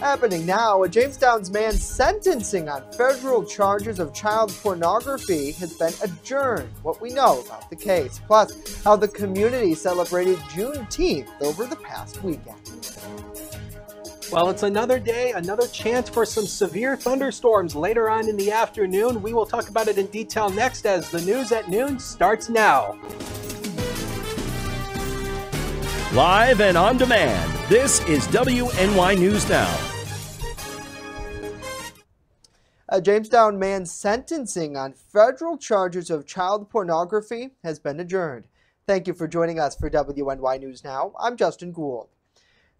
Happening now, a Jamestown's man's sentencing on federal charges of child pornography has been adjourned. What we know about the case, plus how the community celebrated Juneteenth over the past weekend. Well, it's another day, another chance for some severe thunderstorms later on in the afternoon. We will talk about it in detail next as the news at noon starts now. Live and on demand, this is WNY News Now. A Jamestown man's sentencing on federal charges of child pornography has been adjourned. Thank you for joining us for WNY News Now. I'm Justin Gould.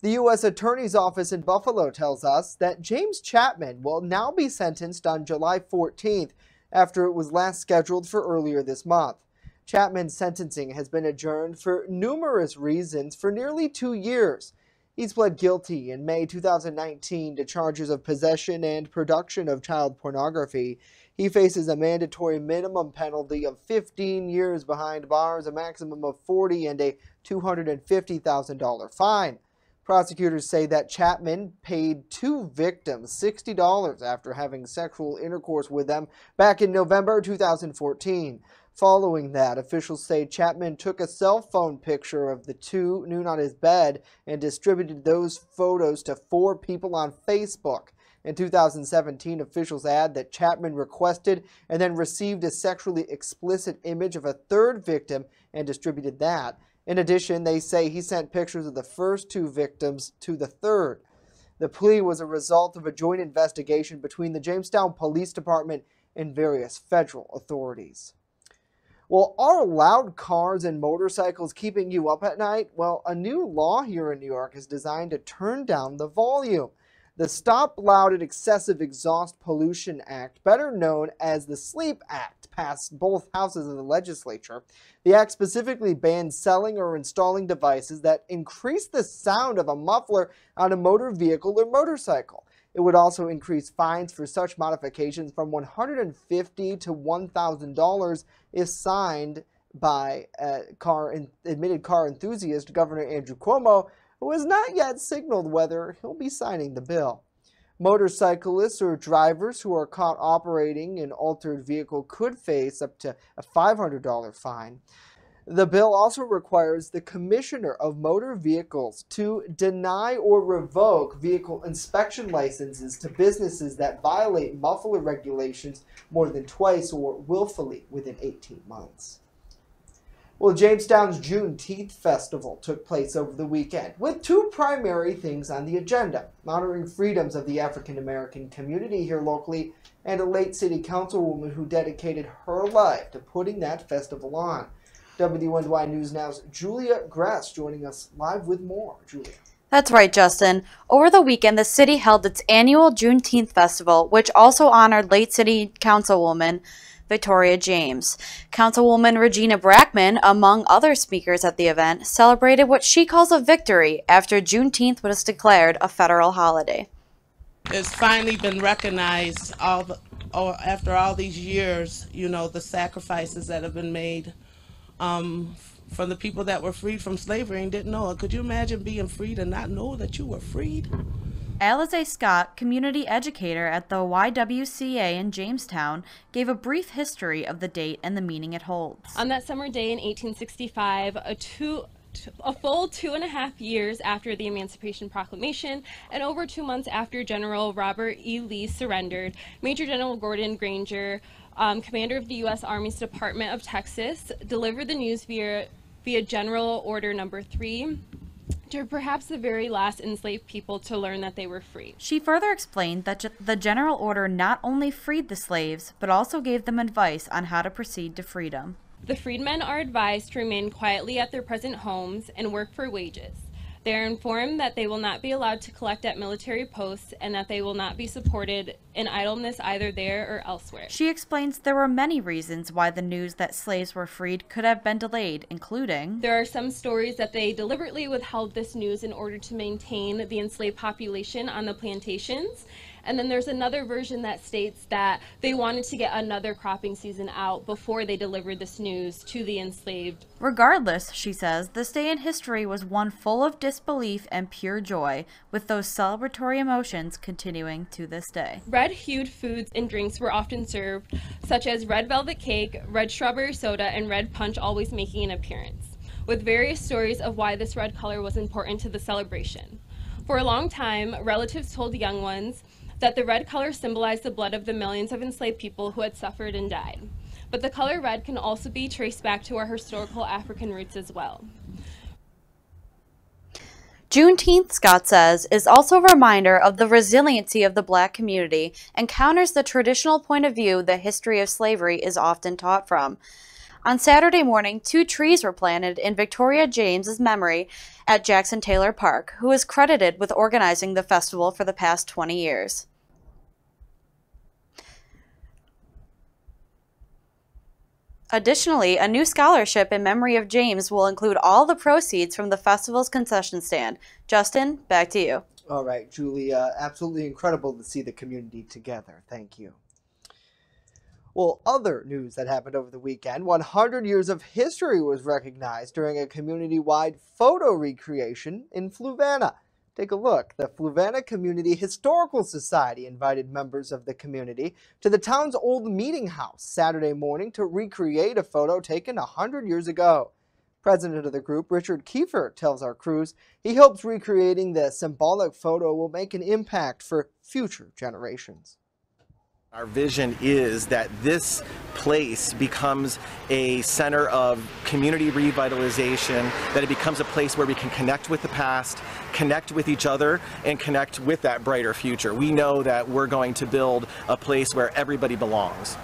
The U.S. Attorney's Office in Buffalo tells us that James Chapman will now be sentenced on July 14th after it was last scheduled for earlier this month. Chapman's sentencing has been adjourned for numerous reasons for nearly 2 years. He's pled guilty in May 2019 to charges of possession and production of child pornography. He faces a mandatory minimum penalty of 15 years behind bars, a maximum of 40, and a $250,000 fine. Prosecutors say that Chapman paid two victims $60 after having sexual intercourse with them back in November 2014. Following that, officials say Chapman took a cell phone picture of the two nude on his bed and distributed those photos to 4 people on Facebook. In 2017, officials add that Chapman requested and then received a sexually explicit image of a 3rd victim and distributed that. In addition, they say he sent pictures of the first 2 victims to the 3rd. The plea was a result of a joint investigation between the Jamestown Police Department and various federal authorities. Well, are loud cars and motorcycles keeping you up at night? Well, a new law here in New York is designed to turn down the volume. The Stop Loud and Excessive Exhaust Pollution Act, better known as the SLEEP Act, passed both houses of the legislature. The act specifically bans selling or installing devices that increase the sound of a muffler on a motor vehicle or motorcycle. It would also increase fines for such modifications from $150 to $1,000 if signed by admitted car enthusiast Governor Andrew Cuomo, who has not yet signaled whether he'll be signing the bill. Motorcyclists or drivers who are caught operating an altered vehicle could face up to a $500 fine. The bill also requires the Commissioner of Motor Vehicles to deny or revoke vehicle inspection licenses to businesses that violate muffler regulations more than twice or willfully within 18 months. Well, Jamestown's Juneteenth Festival took place over the weekend with 2 primary things on the agenda: honoring freedoms of the African-American community here locally and a late city councilwoman who dedicated her life to putting that festival on. WNY News Now's Julia Grass joining us live with more. Julia. That's right, Justin. Over the weekend, the city held its annual Juneteenth Festival, which also honored late city councilwoman Victoria James. Councilwoman Regina Brackman, among other speakers at the event, celebrated what she calls a victory after Juneteenth was declared a federal holiday. It's finally been recognized after all these years, you know, the sacrifices that have been made from the people that were freed from slavery and didn't know it. Could you imagine being freed and not know that you were freed? Alizé Scott, community educator at the YWCA in Jamestown, gave a brief history of the date and the meaning it holds. On that summer day in 1865, a full 2.5 years after the Emancipation Proclamation and over 2 months after General Robert E. Lee surrendered, Major General Gordon Granger, commander of the U.S. Army's Department of Texas, delivered the news via General Order Number 3 to perhaps the very last enslaved people to learn that they were free. She further explained that the General Order not only freed the slaves, but also gave them advice on how to proceed to freedom. The freedmen are advised to remain quietly at their present homes and work for wages. They are informed that they will not be allowed to collect at military posts and that they will not be supported in idleness either there or elsewhere. She explains there were many reasons why the news that slaves were freed could have been delayed, including: there are some stories that they deliberately withheld this news in order to maintain the enslaved population on the plantations, And then there's another version that states that they wanted to get another cropping season out before they delivered this news to the enslaved. Regardless, she says, this day in history was one full of disbelief and pure joy, with those celebratory emotions continuing to this day. Red-hued foods and drinks were often served, such as red velvet cake, red strawberry soda, and red punch always making an appearance, with various stories of why this red color was important to the celebration. For a long time, relatives told young ones that the red color symbolized the blood of the millions of enslaved people who had suffered and died. But the color red can also be traced back to our historical African roots as well. Juneteenth, Scott says, is also a reminder of the resiliency of the Black community and counters the traditional point of view the history of slavery is often taught from. On Saturday morning, 2 trees were planted in Victoria James's memory at Jackson Taylor Park, who is credited with organizing the festival for the past 20 years. Additionally, a new scholarship in memory of James will include all the proceeds from the festival's concession stand. Justin, back to you. All right, Julia, absolutely incredible to see the community together. Thank you. Well, other news that happened over the weekend, 100 years of history was recognized during a community-wide photo recreation in Fluvanna. Take a look. The Fluvanna Community Historical Society invited members of the community to the town's old meeting house Saturday morning to recreate a photo taken 100 years ago. President of the group, Richard Kiefer, tells our crews he hopes recreating the symbolic photo will make an impact for future generations. Our vision is that this place becomes a center of community revitalization, that it becomes a place where we can connect with the past, connect with each other, and connect with that brighter future. We know that we're going to build a place where everybody belongs.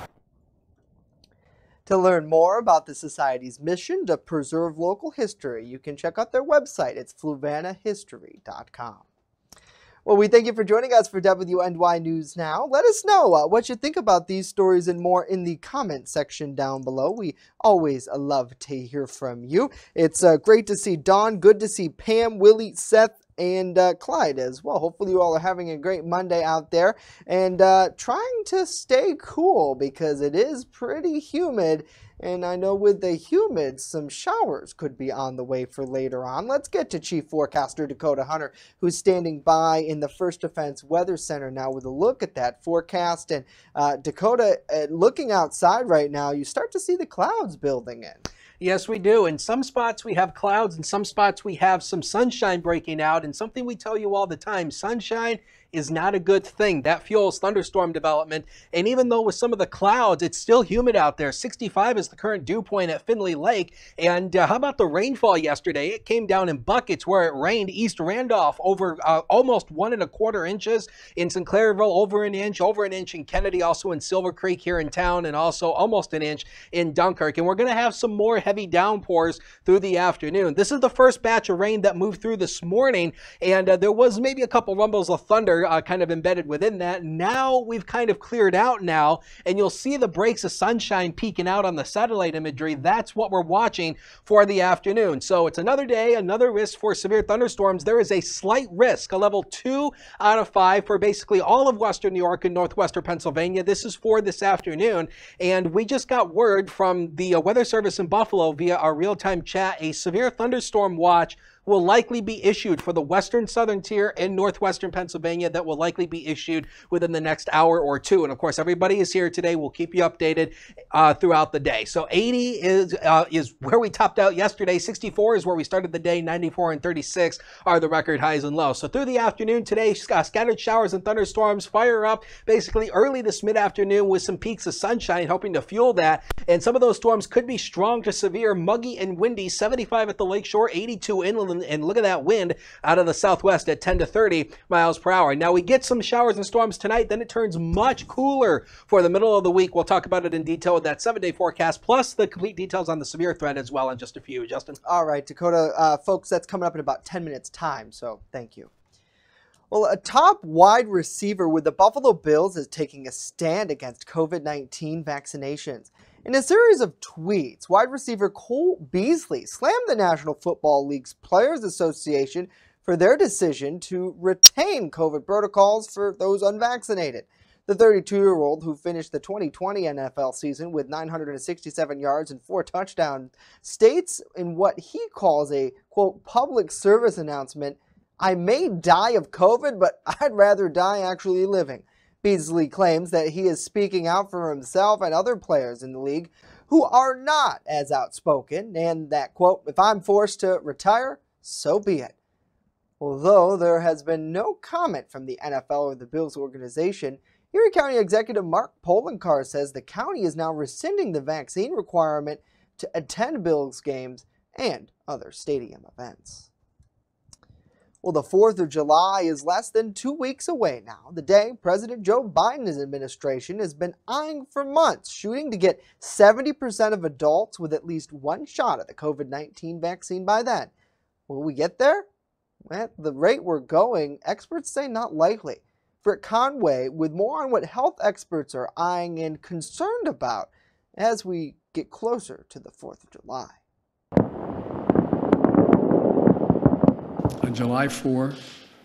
To learn more about the Society's mission to preserve local history, you can check out their website. It's fluvannahistory.com. Well, we thank you for joining us for WNY News Now. Let us know what you think about these stories and more in the comment section down below. We always love to hear from you. It's great to see Dawn, good to see Pam, Willie, Seth, and Clyde as well. Hopefully you all are having a great Monday out there and trying to stay cool because it is pretty humid. And I know with the humid, some showers could be on the way for later on. Let's get to Chief Forecaster Dakota Hunter, who's standing by in the First Defense Weather Center now with a look at that forecast. And Dakota, looking outside right now, you start to see the clouds building in. Yes, we do. In some spots we have clouds, in some spots we have some sunshine breaking out. And something we tell you all the time, sunshine is not a good thing. That fuels thunderstorm development. And even though with some of the clouds, it's still humid out there. 65 is the current dew point at Findlay Lake. And how about the rainfall yesterday? It came down in buckets where it rained. East Randolph over almost 1.25 inches. In Sinclairville, over an inch in Kennedy, also in Silver Creek here in town, and also almost an inch in Dunkirk. And we're going to have some more heavy downpours through the afternoon. This is the first batch of rain that moved through this morning. And there was maybe a couple rumbles of thunder kind of embedded within that. Now we've kind of cleared out now, and you'll see the breaks of sunshine peeking out on the satellite imagery. That's what we're watching for the afternoon. So it's another day, another risk for severe thunderstorms. There is a slight risk, a level 2 out of 5 for basically all of Western New York and Northwestern Pennsylvania. This is for this afternoon, and we just got word from the Weather Service in Buffalo via our real-time chat. A severe thunderstorm watch will likely be issued for the western southern tier and northwestern Pennsylvania. That will likely be issued within the next hour or two. And of course, everybody is here today. We'll keep you updated throughout the day. So 80 is where we topped out yesterday. 64 is where we started the day. 94 and 36 are the record highs and lows. So through the afternoon today, scattered showers and thunderstorms fire up basically early this mid-afternoon with some peaks of sunshine, helping to fuel that. And some of those storms could be strong to severe, muggy and windy. 75 at the lakeshore, 82 inland. And look at that wind out of the southwest at 10 to 30 miles per hour. Now we get some showers and storms tonight, then it turns much cooler for the middle of the week. We'll talk about it in detail with that 7-day forecast, plus the complete details on the severe threat as well in just a few. Justin. All right, Dakota, folks, that's coming up in about 10 minutes time, so thank you. Well, a top wide receiver with the Buffalo Bills is taking a stand against COVID-19 vaccinations. In a series of tweets, wide receiver Cole Beasley slammed the National Football League's Players Association for their decision to retain COVID protocols for those unvaccinated. The 32-year-old, who finished the 2020 NFL season with 967 yards and 4 touchdowns, states in what he calls a, quote, public service announcement, "I may die of COVID, but I'd rather die actually living." Beasley claims that he is speaking out for himself and other players in the league who are not as outspoken, and that, quote, "if I'm forced to retire, so be it." Although there has been no comment from the NFL or the Bills organization, Erie County Executive Mark Polencar says the county is now rescinding the vaccine requirement to attend Bills games and other stadium events. Well, the 4th of July is less than 2 weeks away now, the day President Joe Biden's administration has been eyeing for months, shooting to get 70% of adults with at least one shot of the COVID-19 vaccine by then. Will we get there? At the rate we're going, experts say not likely. Britt Conway with more on what health experts are eyeing and concerned about as we get closer to the 4th of July. On July 4,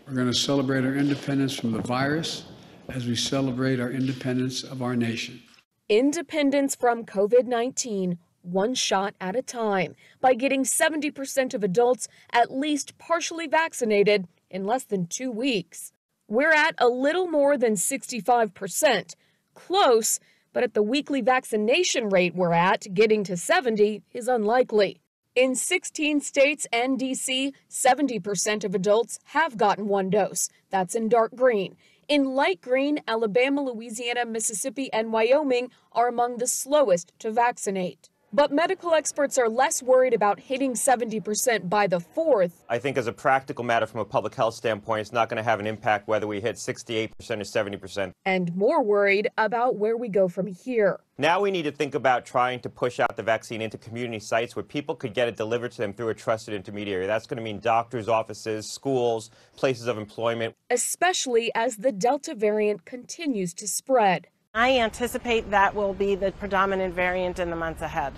we're going to celebrate our independence from the virus as we celebrate our independence of our nation. Independence from COVID-19, one shot at a time, by getting 70% of adults at least partially vaccinated in less than 2 weeks. We're at a little more than 65%, close, but at the weekly vaccination rate we're at, getting to 70 is unlikely. In 16 states and D.C., 70% of adults have gotten one dose. That's in dark green. In light green, Alabama, Louisiana, Mississippi, and Wyoming are among the slowest to vaccinate. But medical experts are less worried about hitting 70% by the 4th. I think as a practical matter from a public health standpoint, it's not going to have an impact whether we hit 68% or 70%. And more worried about where we go from here. Now we need to think about trying to push out the vaccine into community sites where people could get it delivered to them through a trusted intermediary. That's going to mean doctors' offices, schools, places of employment. Especially as the Delta variant continues to spread. I anticipate that will be the predominant variant in the months ahead.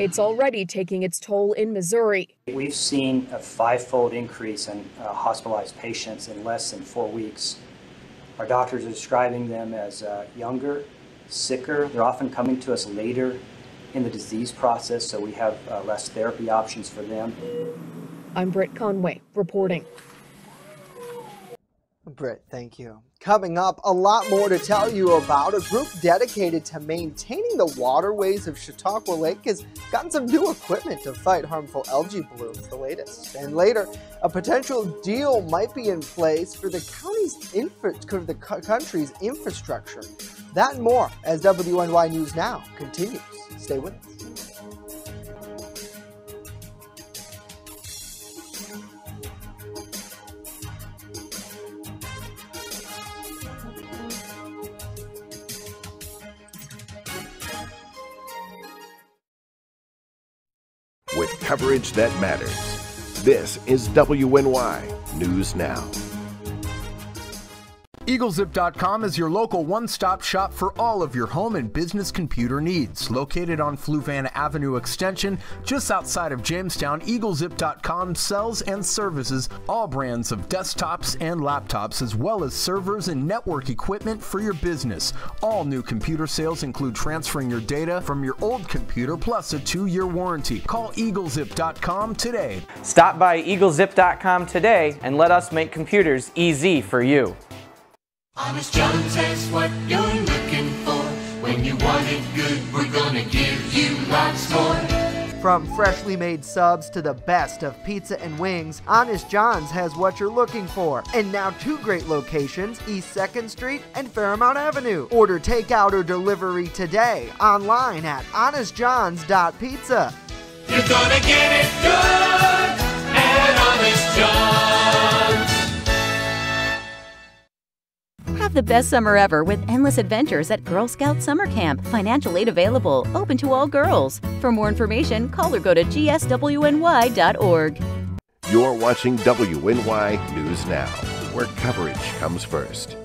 It's already taking its toll in Missouri. We've seen a 5-fold increase in hospitalized patients in less than 4 weeks. Our doctors are describing them as younger, sicker. They're often coming to us later in the disease process, so we have less therapy options for them. I'm Britt Conway reporting. Britt, thank you. Coming up, a lot more to tell you about. A group dedicated to maintaining the waterways of Chautauqua Lake has gotten some new equipment to fight harmful algae blooms, the latest. And later, a potential deal might be in place for the country's infrastructure. That and more as WNY News Now continues. Stay with us. With coverage that matters. This is WNY News Now. EagleZip.com is your local one-stop shop for all of your home and business computer needs. Located on Fluvanna Avenue Extension, just outside of Jamestown, EagleZip.com sells and services all brands of desktops and laptops, as well as servers and network equipment for your business. All new computer sales include transferring your data from your old computer plus a 2-year warranty. Call EagleZip.com today. Stop by EagleZip.com today and let us make computers easy for you. Honest John says what you're looking for. When you want it good, we're gonna give you lots more. From freshly made subs to the best of pizza and wings, Honest John's has what you're looking for. And now 2 great locations, East 2nd Street and Fairmount Avenue. Order takeout or delivery today, online at honestjohns.pizza. You're gonna get it good at Honest John's. Have the best summer ever with endless adventures at Girl Scout Summer Camp. Financial aid available, open to all girls. For more information, call or go to gswny.org. You're watching WNY News Now, where coverage comes first.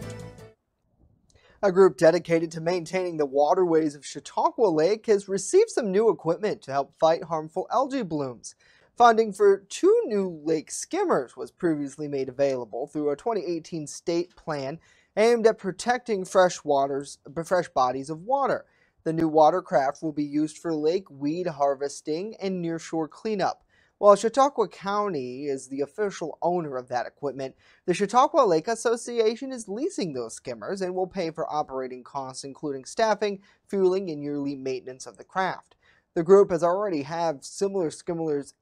A group dedicated to maintaining the waterways of Chautauqua Lake has received some new equipment to help fight harmful algae blooms. Funding for two new lake skimmers was previously made available through a 2018 state plan aimed at protecting fresh bodies of water. The new watercraft will be used for lake weed harvesting and nearshore cleanup. While Chautauqua County is the official owner of that equipment, the Chautauqua Lake Association is leasing those skimmers and will pay for operating costs including staffing, fueling, and yearly maintenance of the craft. The group has already had similar skimmers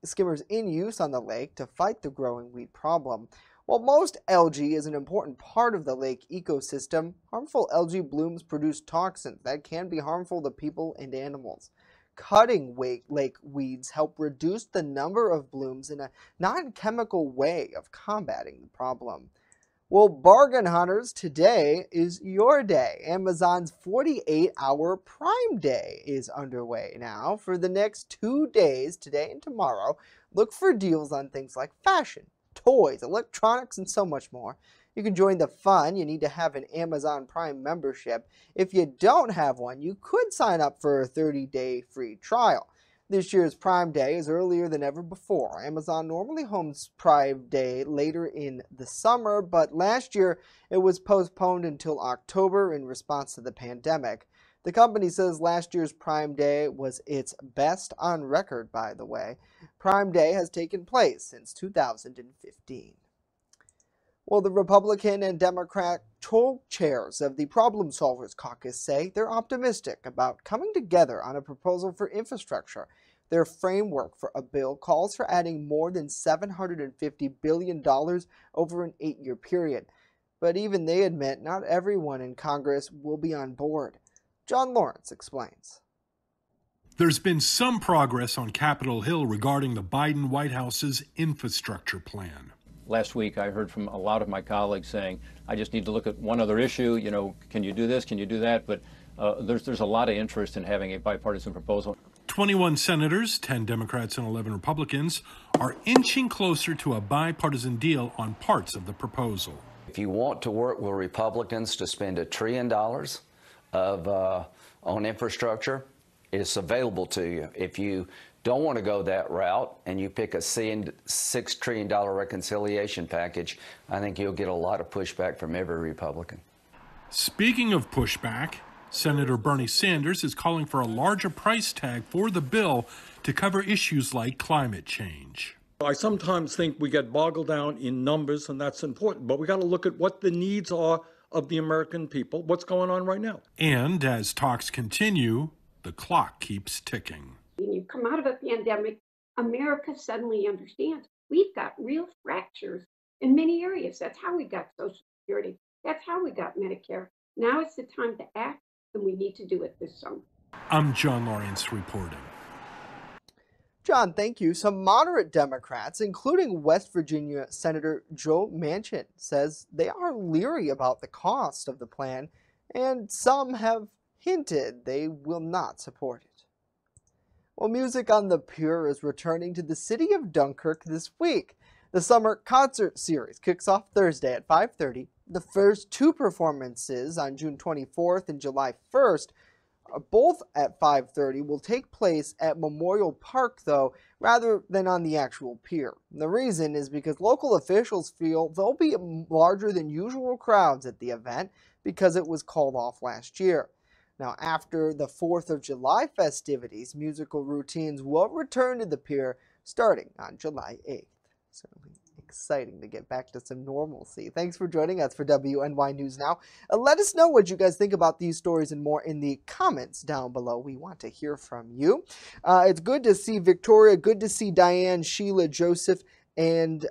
in use on the lake to fight the growing weed problem. While most algae is an important part of the lake ecosystem, harmful algae blooms produce toxins that can be harmful to people and animals. Cutting lake weeds help reduce the number of blooms in a non-chemical way of combating the problem. Well, bargain hunters, today is your day. Amazon's 48-hour Prime Day is underway now. For the next 2 days, today and tomorrow, look for deals on things like fashion, toys, electronics, and so much more. You can join the fun. You need to have an Amazon Prime membership. If you don't have one, you could sign up for a 30-day free trial. This year's Prime Day is earlier than ever before. Amazon normally hosts Prime Day later in the summer, but last year it was postponed until October in response to the pandemic. The company says last year's Prime Day was its best on record, by the way. Prime Day has taken place since 2015. Well, the Republican and Democrat co-chairs of the Problem Solvers Caucus say they're optimistic about coming together on a proposal for infrastructure. Their framework for a bill calls for adding more than $750 billion over an 8-year period. But even they admit not everyone in Congress will be on board. John Lawrence explains. There's been some progress on Capitol Hill regarding the Biden White House's infrastructure plan. Last week, I heard from a lot of my colleagues saying, I just need to look at one other issue. You know, can you do this? Can you do that? But there's a lot of interest in having a bipartisan proposal. 21 senators, 10 Democrats and 11 Republicans, are inching closer to a bipartisan deal on parts of the proposal. If you want to work with Republicans to spend $1 trillion, on infrastructure, it's available to you. If you don't want to go that route and you pick a $6 trillion reconciliation package, I think you'll get a lot of pushback from every Republican. Speaking of pushback, Senator Bernie Sanders is calling for a larger price tag for the bill to cover issues like climate change. I sometimes think we get boggled down in numbers, and that's important, but we got to look at what the needs are of the American people, what's going on right now. And as talks continue, the clock keeps ticking. When you come out of a pandemic, America suddenly understands we've got real fractures in many areas. That's how we got Social Security. That's how we got Medicare. Now it's the time to act, and we need to do it this summer. I'm John Lawrence reporting. John, thank you. Some moderate Democrats, including West Virginia Senator Joe Manchin, says they are leery about the cost of the plan, and some have hinted they will not support it. Well, music on the pier is returning to the city of Dunkirk this week. The summer concert series kicks off Thursday at 5:30. The first two performances on June 24th and July 1st both at 5:30 will take place at Memorial Park, though, rather than on the actual pier. The reason is because local officials feel there'll be larger than usual crowds at the event because it was called off last year. Now, after the 4th of July festivities, musical routines will return to the pier starting on July 8th. Certainly exciting to get back to some normalcy. Thanks for joining us for WNY News Now. Let us know what you guys think about these stories and more in the comments down below. We want to hear from you. It's good to see Victoria, good to see Diane, Sheila, Joseph, and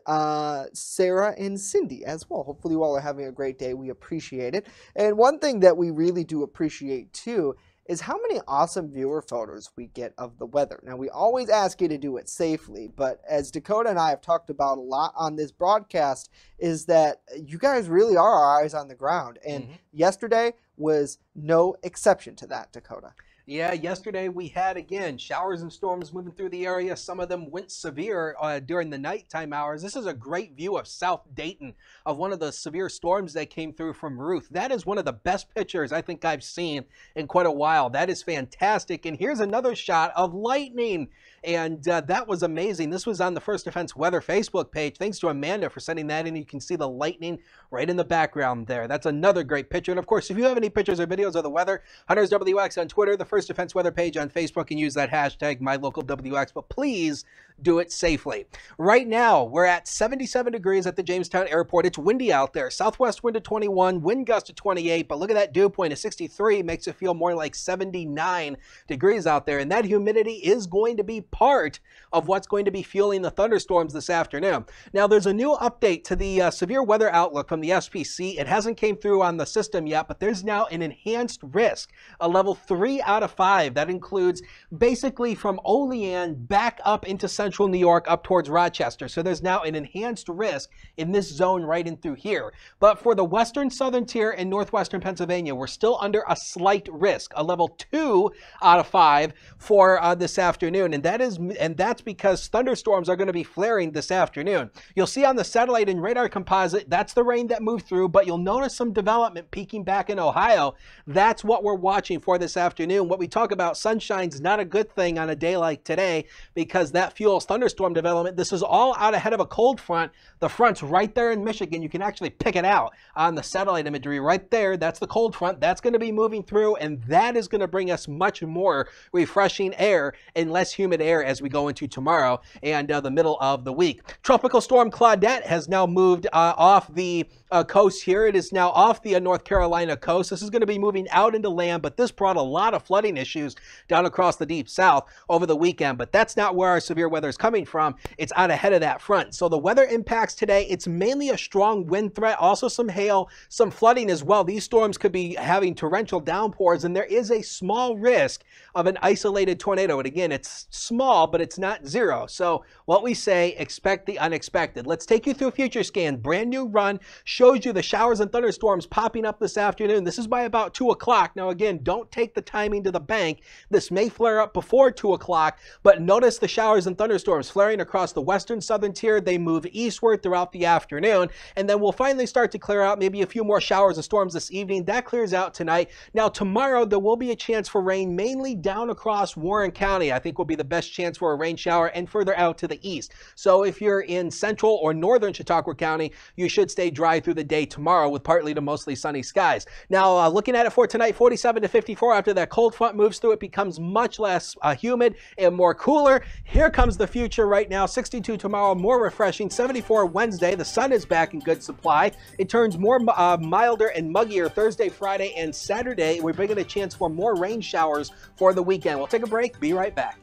Sarah and Cindy as well. Hopefully you all are having a great day. We appreciate it. And one thing that we really do appreciate too is how many awesome viewer photos we get of the weather. Now, we always ask you to do it safely, but as Dakota and I have talked about a lot on this broadcast, is that you guys really are our eyes on the ground. And yesterday was no exception to that, Dakota. Yeah, yesterday we had, again, showers and storms moving through the area. Some of them went severe during the nighttime hours. This is a great view of South Dayton, of one of the severe storms that came through from Ruth. That is one of the best pictures I think I've seen in quite a while. That is fantastic. And here's another shot of lightning. And that was amazing. This was on the First Defense Weather Facebook page. Thanks to Amanda for sending that in. You can see the lightning right in the background there. That's another great picture. And of course, if you have any pictures or videos of the weather, Hunters WX on Twitter, the First Defense Weather page on Facebook, and use that hashtag MyLocalWX. But please do it safely. Right now, we're at 77 degrees at the Jamestown Airport. It's windy out there. Southwest wind at 21, wind gust to 28. But look at that dew point of 63. Makes it feel more like 79 degrees out there. And that humidity is going to be part of what's going to be fueling the thunderstorms this afternoon. Now, there's a new update to the severe weather outlook from the SPC. It hasn't came through on the system yet, but there's now an enhanced risk, a level 3 out of 5. That includes basically from Olean back up into central New York, up towards Rochester. So there's now an enhanced risk in this zone right in through here. But for the western southern tier and northwestern Pennsylvania, we're still under a slight risk, a level 2 out of 5 for this afternoon. And that's because thunderstorms are going to be flaring this afternoon. You'll see on the satellite and radar composite, that's the rain that moved through, but you'll notice some development peaking back in Ohio. That's what we're watching for this afternoon. What we talk about, sunshine's not a good thing on a day like today because that fuels thunderstorm development. This is all out ahead of a cold front. The front's right there in Michigan. You can actually pick it out on the satellite imagery right there. That's the cold front. That's going to be moving through, and that is going to bring us much more refreshing air and less humid air as we go into tomorrow and the middle of the week. Tropical storm Claudette has now moved off the coast here. It is now off the North Carolina coast. This is going to be moving out into land, but this brought a lot of flooding issues down across the deep south over the weekend. But that's not where our severe weather is coming from. It's out ahead of that front. So the weather impacts today, it's mainly a strong wind threat, also some hail, some flooding as well. These storms could be having torrential downpours, and there is a small risk of an isolated tornado. And again, it's small, but it's not zero. So what we say, expect the unexpected. Let's take you through Future Scan. Brand new run shows you the showers and thunderstorms popping up this afternoon. This is by about 2 o'clock. Now again, don't take the timing to the bank. This may flare up before 2 o'clock, but notice the showers and thunderstorms flaring across the western southern tier. They move eastward throughout the afternoon, and then we'll finally start to clear out maybe a few more showers and storms this evening. That clears out tonight. Now tomorrow, there will be a chance for rain, mainly down across Warren County. I think will be the best chance for a rain shower, and further out to the east. So if you're in central or northern Chautauqua County, you should stay dry through the day tomorrow with partly to mostly sunny skies. Now looking at it for tonight, 47 to 54. After that cold front moves through, it becomes much less humid and more cooler. Here comes the future right now. 62 tomorrow, more refreshing. 74 Wednesday. The sun is back in good supply. It turns more milder and muggier Thursday, Friday, and Saturday. We're bringing a chance for more rain showers for the weekend. We'll take a break. Be right back.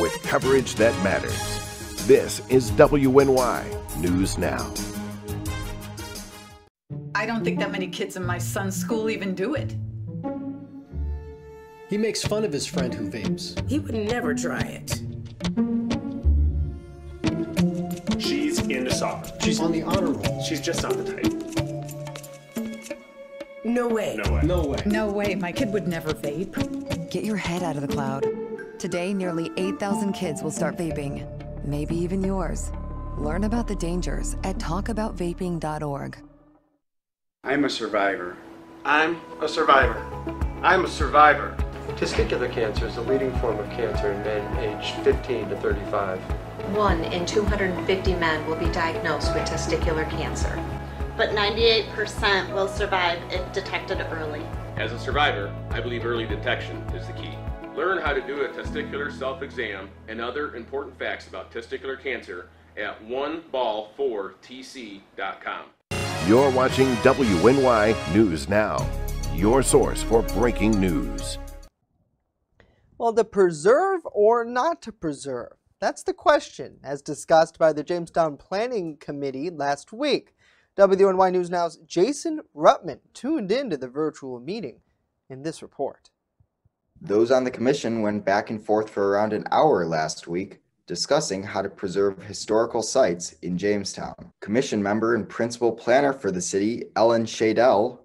With coverage that matters, this is WNY News Now. I don't think that many kids in my son's school even do it. He makes fun of his friend who vapes. He would never try it. She's into soccer. She's on the honor roll. She's just not the type. No way. No way. No way. No way. My kid would never vape. Get your head out of the cloud. Today, nearly 8,000 kids will start vaping. Maybe even yours. Learn about the dangers at talkaboutvaping.org. I'm a survivor. I'm a survivor. I'm a survivor. Testicular cancer is the leading form of cancer in men aged 15 to 35. 1 in 250 men will be diagnosed with testicular cancer. But 98% will survive if detected early. As a survivor, I believe early detection is the key. Learn how to do a testicular self-exam and other important facts about testicular cancer at oneball4tc.com. You're watching WNY News Now, your source for breaking news. Well, to preserve or not to preserve? That's the question, as discussed by the Jamestown Planning Committee last week. WNY News Now's Jason Ruttman tuned into the virtual meeting in this report. Those on the commission went back and forth for around an hour last week, discussing how to preserve historical sites in Jamestown. Commission member and principal planner for the city, Ellen Shadell,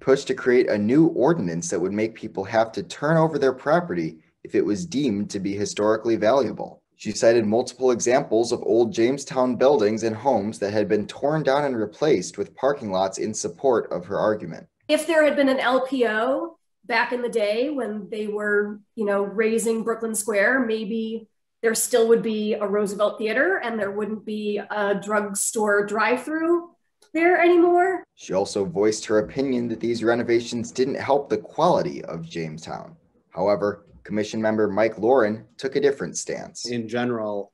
pushed to create a new ordinance that would make people have to turn over their property if it was deemed to be historically valuable. She cited multiple examples of old Jamestown buildings and homes that had been torn down and replaced with parking lots in support of her argument. If there had been an LPO back in the day when they were, raising Brooklyn Square, maybe there still would be a Roosevelt Theater and there wouldn't be a drugstore drive-through there anymore. She also voiced her opinion that these renovations didn't help the quality of Jamestown. However, Commission member Mike Loren took a different stance. In general,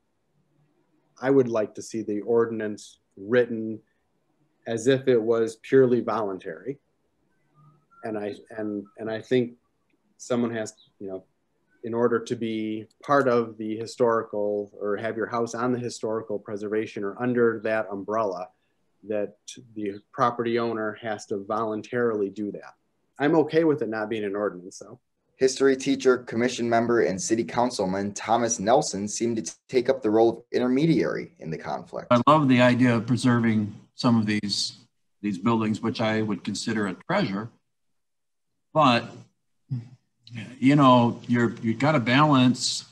I would like to see the ordinance written as if it was purely voluntary. And I think someone has, in order to be part of the historical or have your house on the historical preservation or under that umbrella, that the property owner has to voluntarily do that. I'm okay with it not being an ordinance though. History teacher, commission member, and city councilman Thomas Nelson seemed to take up the role of intermediary in the conflict. I love the idea of preserving some of these buildings, which I would consider a treasure, but you've got to balance,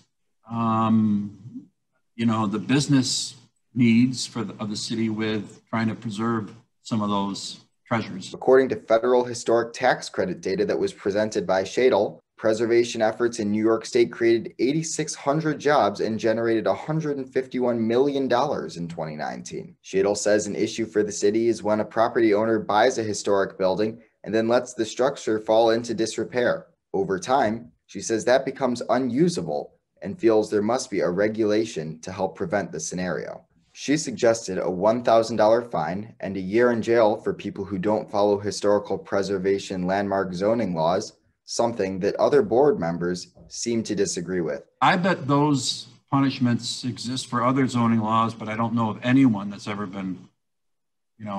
the business needs of the city with trying to preserve some of those treasures. According to federal historic tax credit data that was presented by Shadle, preservation efforts in New York State created 8,600 jobs and generated $151 million in 2019. Shadle says an issue for the city is when a property owner buys a historic building and then lets the structure fall into disrepair. Over time, she says that becomes unusable and feels there must be a regulation to help prevent the scenario. She suggested a $1,000 fine and a year in jail for people who don't follow historical preservation landmark zoning laws, something that other board members seem to disagree with. I bet those punishments exist for other zoning laws, but I don't know of anyone that's ever been,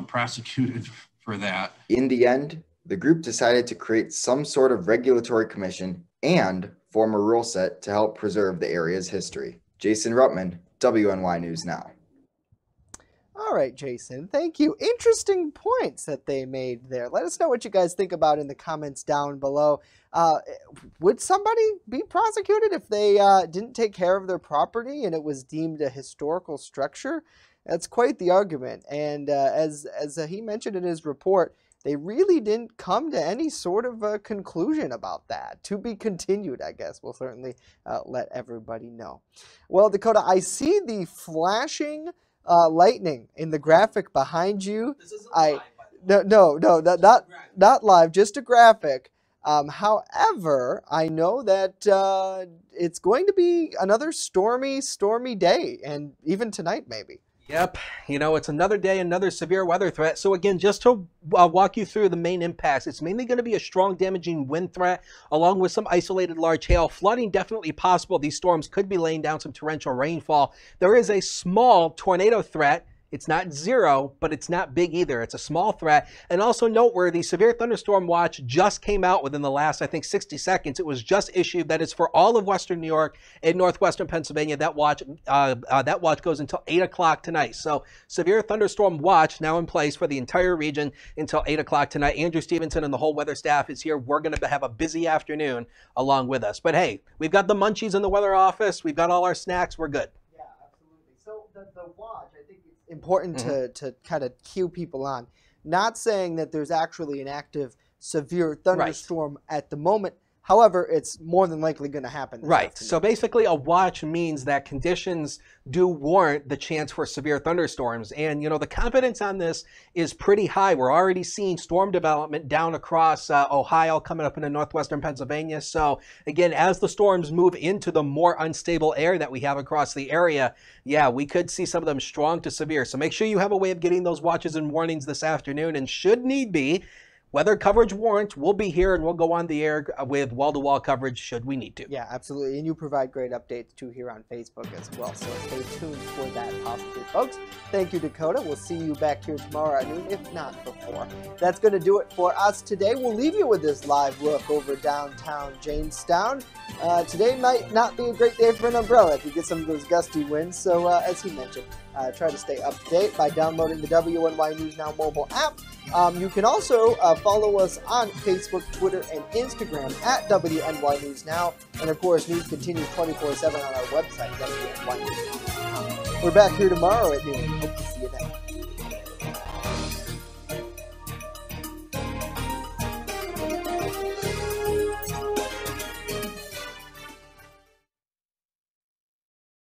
prosecuted for that. In the end, the group decided to create some sort of regulatory commission and form a rule set to help preserve the area's history. Jason Ruttman, WNY News Now. All right, Jason, thank you. Interesting points that they made there. Let us know what you guys think about in the comments down below. Would somebody be prosecuted if they didn't take care of their property and it was deemed a historical structure? That's quite the argument. And as he mentioned in his report, they really didn't come to any sort of a conclusion about that. To be continued, I guess. We'll certainly let everybody know. Well, Dakota, I see the flashing lightning in the graphic behind you. This isn't live, by the way. No, not live, just a graphic. However, I know that it's going to be another stormy day, and even tonight maybe. Yep. It's another day, another severe weather threat. So again, just to walk you through the main impacts, it's mainly going to be a strong damaging wind threat along with some isolated large hail. Flooding definitely possible. These storms could be laying down some torrential rainfall. There is a small tornado threat. It's not zero, but it's not big either. It's a small threat. And also noteworthy, severe thunderstorm watch just came out within the last, 60 seconds. It was just issued. That is for all of Western New York and Northwestern Pennsylvania. That watch goes until 8 o'clock tonight. So severe thunderstorm watch now in place for the entire region until 8 o'clock tonight. Andrew Stevenson and the whole weather staff is here. We're going to have a busy afternoon along with us. But hey, we've got the munchies in the weather office. We've got all our snacks. We're good. Yeah, absolutely. So the watch, I think, important to kind of cue people on. Not saying that there's actually an active severe thunderstorm at the moment. However, it's more than likely going to happen. Right. So basically a watch means that conditions do warrant the chance for severe thunderstorms. And, the confidence on this is pretty high. We're already seeing storm development down across Ohio, coming up into northwestern Pennsylvania. So again, as the storms move into the more unstable air that we have across the area, yeah, we could see some of them strong to severe. So make sure you have a way of getting those watches and warnings this afternoon, and should need be, weather coverage warrants. We'll be here and we'll go on the air with wall-to-wall coverage should we need to. Yeah, absolutely. And you provide great updates too here on Facebook as well. So stay tuned for that possibly, folks. Thank you, Dakota. We'll see you back here tomorrow at noon, if not before. That's going to do it for us today. We'll leave you with this live look over downtown Jamestown. Today might not be a great day for an umbrella if you get some of those gusty winds. So as he mentioned, try to stay up to date by downloading the WNY News Now mobile app. You can also follow us on Facebook, Twitter, and Instagram at WNY News Now. And of course, news continues 24/7 on our website, WNYNewsNow.com. We're back here tomorrow at noon. Hope to see you then.